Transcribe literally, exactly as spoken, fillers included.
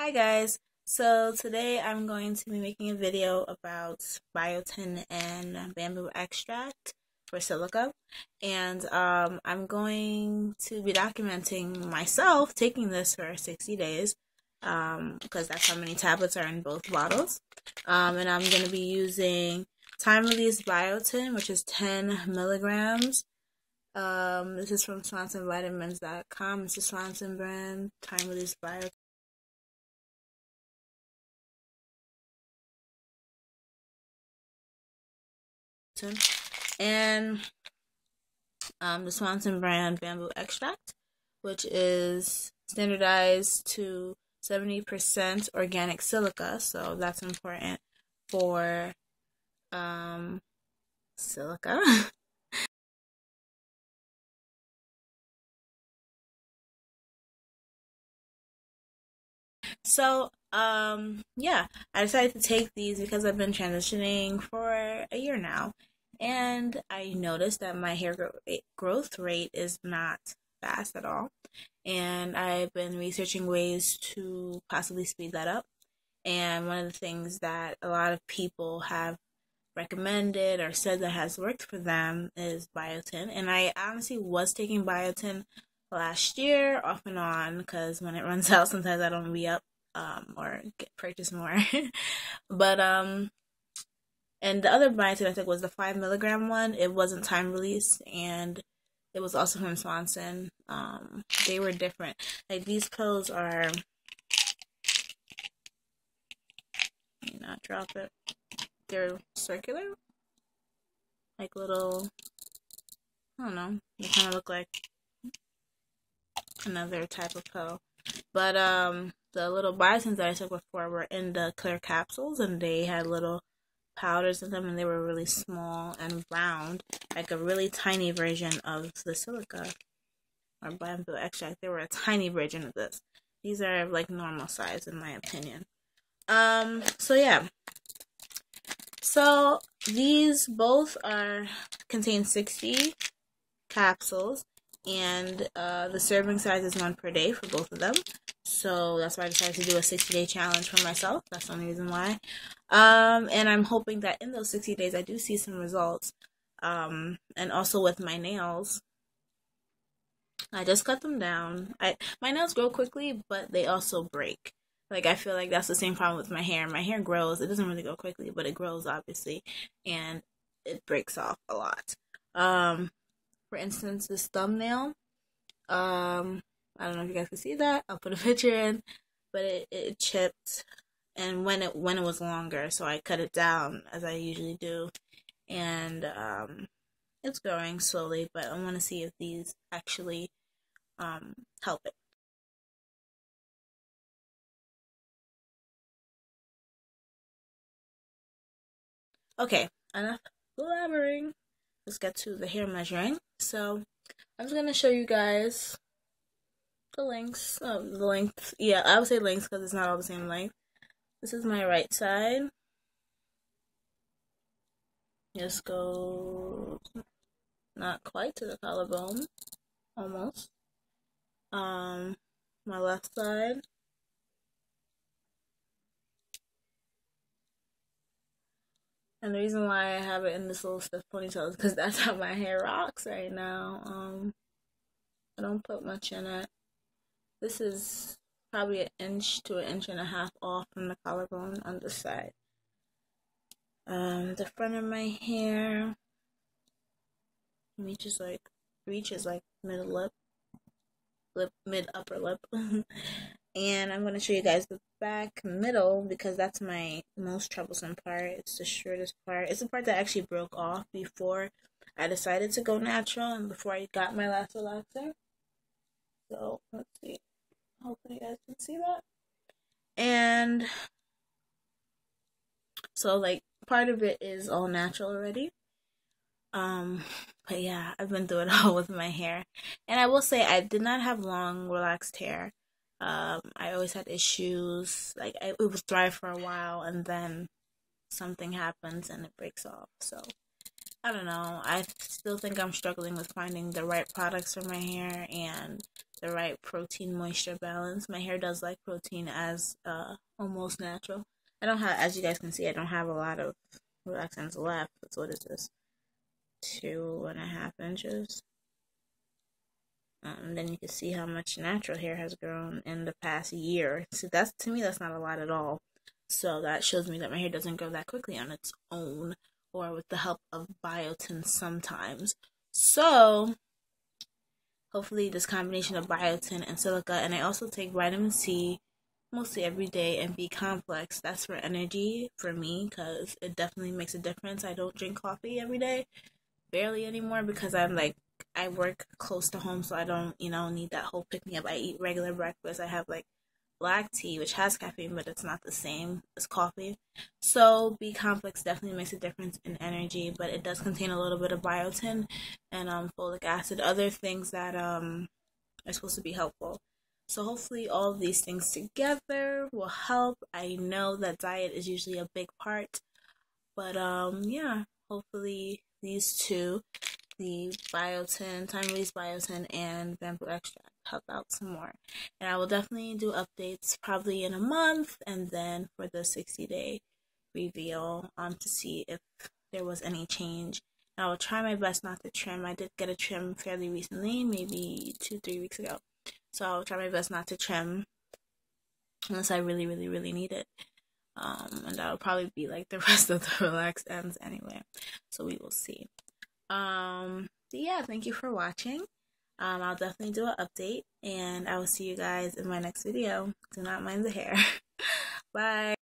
Hi guys, so today I'm going to be making a video about biotin and bamboo extract for silica, and um, I'm going to be documenting myself taking this for sixty days um, because that's how many tablets are in both bottles, um, and I'm going to be using Time Release Biotin, which is ten milligrams. Um, this is from Swanson vitamins dot com. It's a Swanson brand, Time Release Biotin. And um, the Swanson brand Bamboo Extract, which is standardized to seventy percent organic silica, so that's important for um, silica. So, um, yeah, I decided to take these because I've been transitioning for a year now, and I noticed that my hair grow growth rate is not fast at all, and I've been researching ways to possibly speed that up, and one of the things that a lot of people have recommended or said that has worked for them is biotin, and I honestly was taking biotin last year off and on because when it runs out sometimes I don't be up um, or get, purchase more, but um. And the other biotin I took was the five milligram one. It wasn't time release, and it was also from Swanson. Um, they were different. Like, these pills are... Let me not drop it. They're circular. Like little... I don't know. They kind of look like another type of pill. But um, the little biotins that I took before were in the clear capsules, and they had little powders in them, and they were really small and round, like a really tiny version of the silica or bamboo extract. They were a tiny version of this. These are like normal size in my opinion. Um so yeah, so these both are contain sixty capsules, and uh the serving size is one per day for both of them, so that's why I decided to do a sixty day challenge for myself. That's the only reason why. Um, and I'm hoping that in those sixty days I do see some results. Um, and also with my nails, I just cut them down. I my nails grow quickly, but they also break. Like, I feel like that's the same problem with my hair. My hair grows. It doesn't really grow quickly, but it grows obviously, and it breaks off a lot. Um, for instance, this thumbnail, um, I don't know if you guys can see that. I'll put a picture in, but it, it chipped, and when it when it was longer, so I cut it down as I usually do, and um, it's growing slowly, but I want to see if these actually um, help it. Okay, enough blabbering. Let's get to the hair measuring. So I'm just gonna show you guys the lengths, oh, the length, yeah, I would say lengths because it's not all the same length. This is my right side. Just go, not quite to the collarbone, almost. Um, my left side. And the reason why I have it in this little stiff ponytail is because that's how my hair rocks right now. Um, I don't put much in it. This is probably an inch to an inch and a half off from the collarbone on this side. Um, the front of my hair reaches like reaches like middle lip, lip mid upper lip, and I'm gonna show you guys the back middle because that's my most troublesome part. It's the shortest part. It's the part that actually broke off before I decided to go natural and before I got my last relaxer. So let's see. Hopefully you guys can see that. And so, like, part of it is all natural already. Um, but yeah, I've been through it all with my hair. And I will say I did not have long, relaxed hair. Um, I always had issues. Like, I, it was dry for a while, and then something happens and it breaks off. So I don't know, I still think I'm struggling with finding the right products for my hair and the right protein moisture balance. My hair does like protein as uh, almost natural. I don't have, as you guys can see, I don't have a lot of relaxants left. That's, what is this? Two and a half inches. Um, then you can see how much natural hair has grown in the past year. So that's, to me, that's not a lot at all. So that shows me that my hair doesn't grow that quickly on its own, or with the help of biotin sometimes. So hopefully this combination of biotin and silica, and I also take vitamin C mostly every day, and B complex. That's for energy for me, because it definitely makes a difference. I don't drink coffee every day, barely anymore, because I'm like, I work close to home, so I don't, you know, need that whole pick me up. I eat regular breakfast. I have like black tea, which has caffeine, but it's not the same as coffee. So B complex definitely makes a difference in energy, but it does contain a little bit of biotin and um, folic acid, other things that um, are supposed to be helpful. So hopefully all of these things together will help. I know that diet is usually a big part, but um, yeah, hopefully these two, the biotin, time release biotin, and bamboo extract, help out some more. And I will definitely do updates probably in a month, and then for the sixty day reveal um to see if there was any change. And I will try my best not to trim. I did get a trim fairly recently, maybe two three weeks ago, so I'll try my best not to trim unless I really really really need it. Um and that'll probably be like the rest of the relaxed ends anyway, so we will see. Um yeah, thank you for watching. um I'll definitely do an update, and I will see you guys in my next video. Do not mind the hair. Bye.